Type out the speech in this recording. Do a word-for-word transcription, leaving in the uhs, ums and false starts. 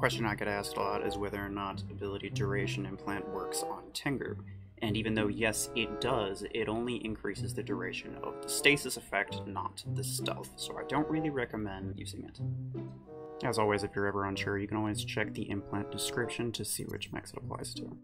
question I get asked a lot is whether or not Ability Duration Implant works on Tengu. And even though yes, it does, it only increases the duration of the stasis effect, not the stealth, so I don't really recommend using it. As always, if you're ever unsure, you can always check the implant description to see which mechs it applies to.